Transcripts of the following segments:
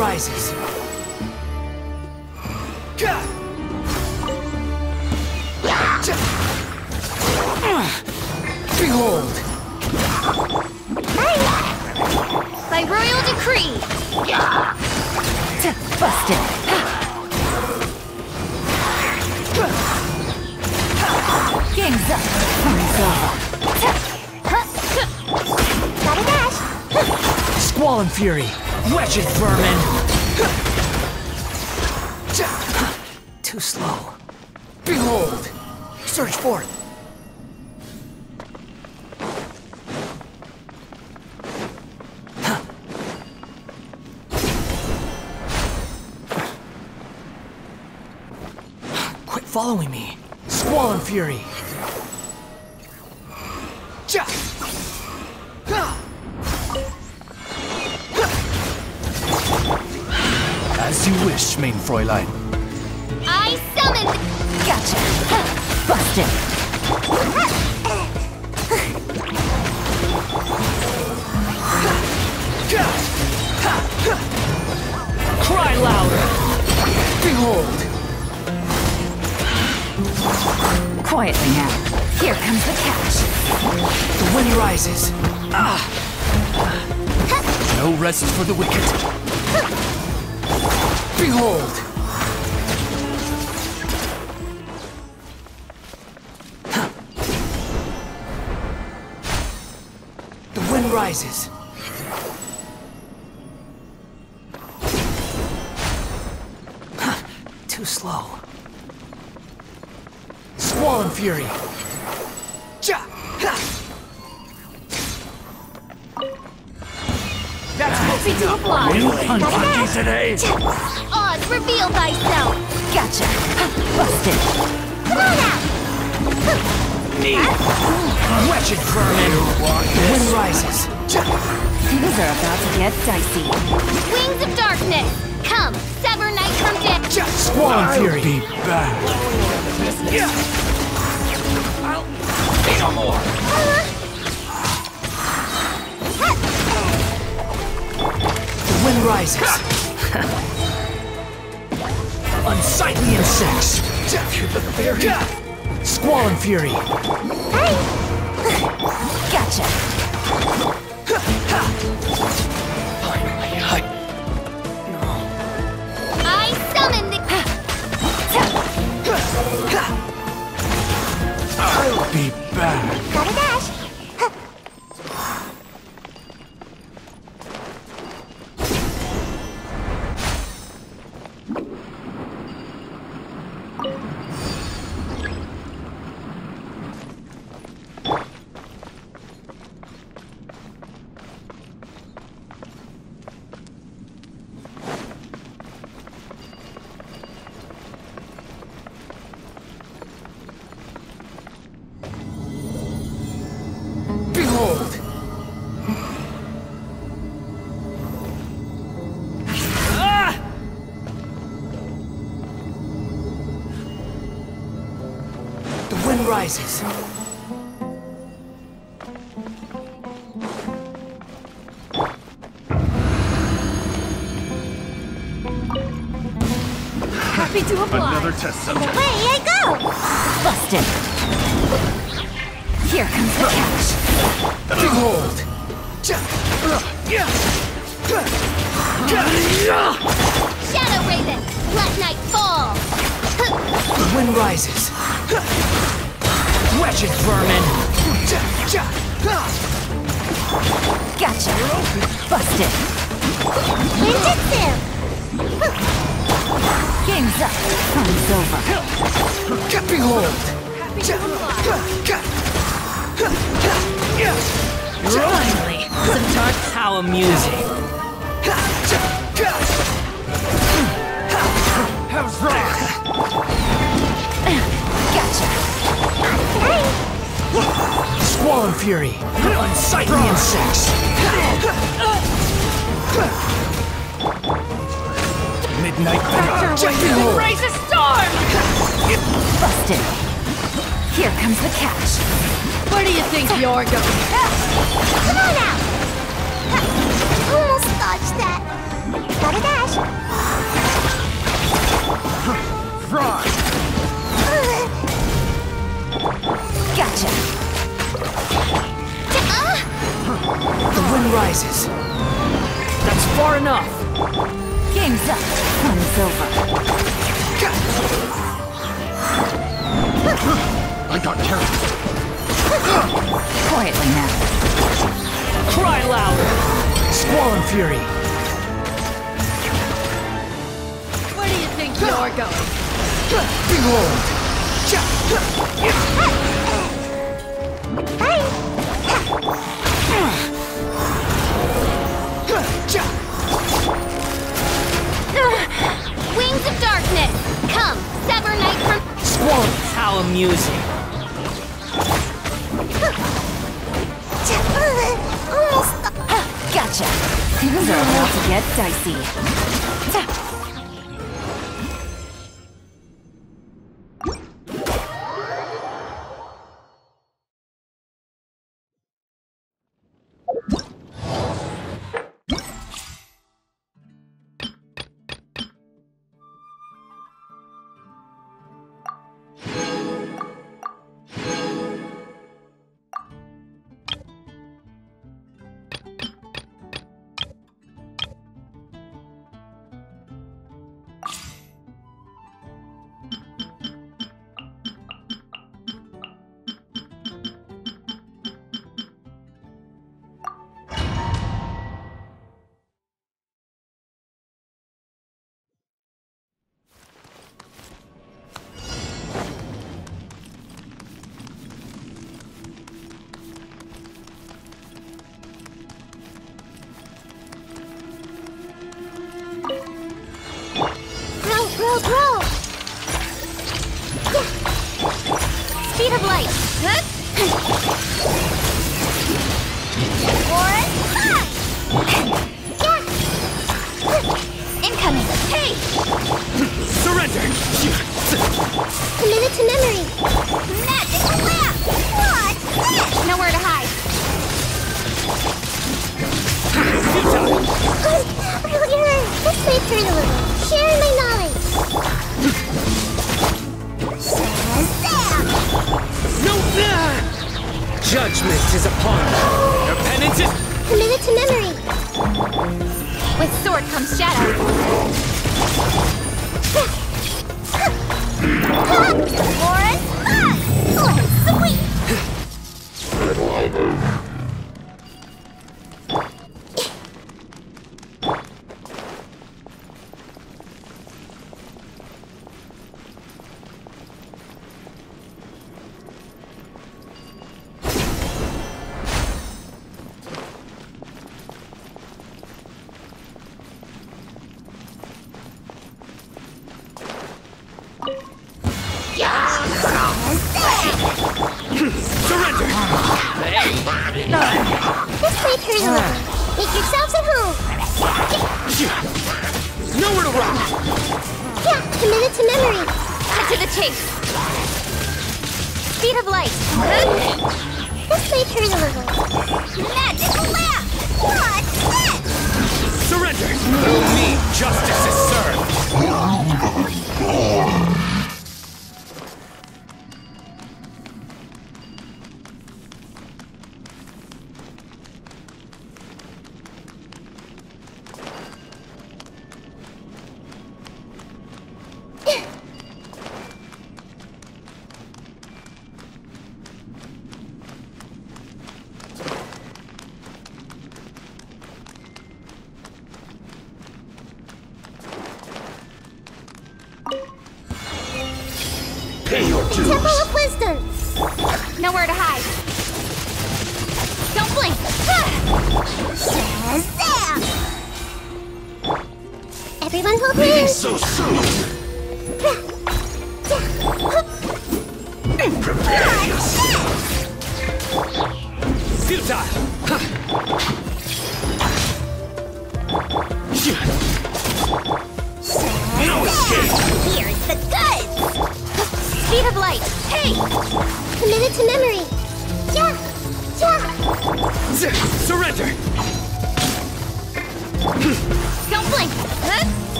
rises. Behold! By royal decree! Busted! Gang's up! Gotta dash! Squall and fury! Wretched vermin! Too slow. Behold! Search forth! Following me. Squall and fury. As you wish, mein Fräulein. I summoned. Gotcha. Busted. Cry louder. Behold. Quietly now. Here comes the catch. The wind rises. No rest for the wicked. Behold. The wind rises. Too slow. Squall and fury. That's what we do. You unlucky today. Oz, reveal thyself. Gotcha. Busted. Come on out. Me. Wretched vermin. The wind rises. Things are about to get dicey. Wings of darkness. Come, sever night from day. Squall and fury. I'll be back. Yeah. I'll be no more. The wind rises. Unsightly insects. Squall and fury. Gotcha. I'll be back. Gotta dash. Rises. Happy to apply. Another test subject. Away I go. Busted. Here comes the catch. Behold. Shadow Raven, let night fall. The wind rises. Wretched vermin! Gotcha! Busted! Winded them! Game's up! Time's over! Behold! Finally! Sometimes how amusing! How's that? Gotcha! Squall and fury. Unsightly insects. Midnight Factor Raven raise a storm! Busted. Here comes the catch. Where do you think you're going? Come on out! Almost dodged that. Gotta dash. That's far enough. Game's up. One's over. I got terrible. Quietly now. Cry louder. Squall and fury. Where do you think you are going? Behold. Hey. Wings of darkness, come, sever night from. Squall! How amusing! Gotcha. Things are about to get dicey.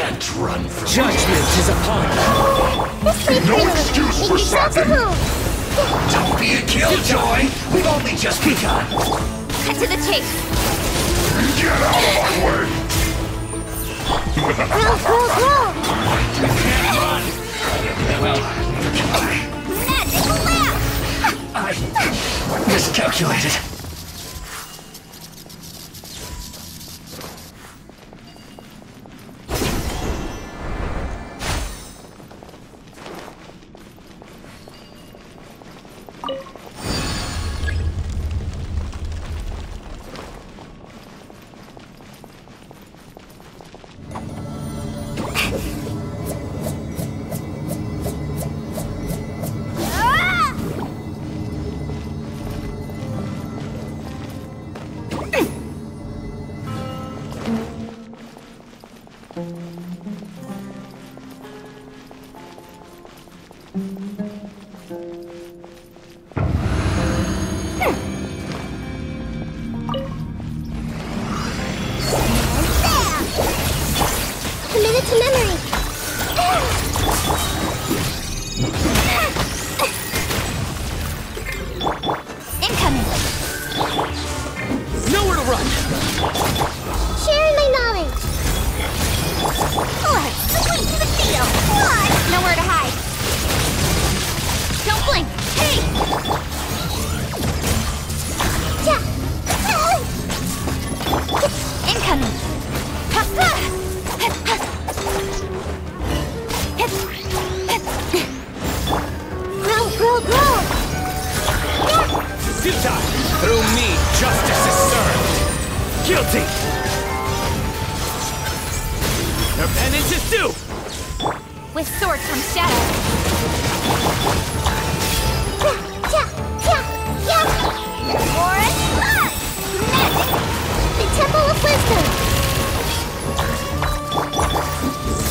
can't run from judgment is upon you. No excuse for slacking. Don't be a killjoy. We've only just begun. Cut to the chase. Get out of my way. You can't run. Well, magical laugh. I miscalculated.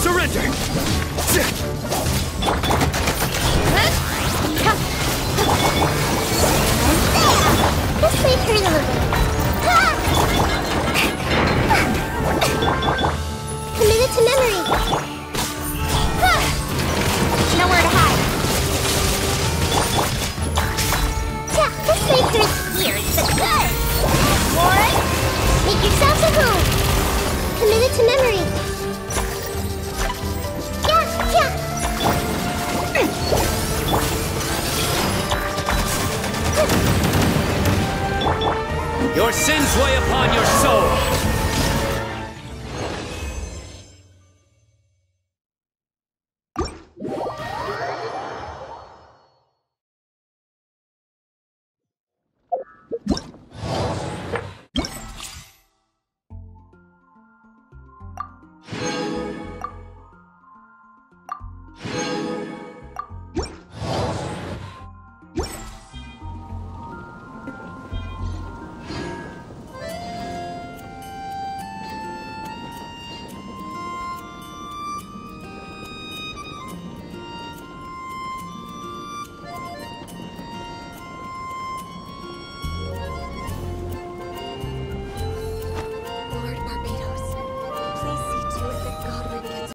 Surrender!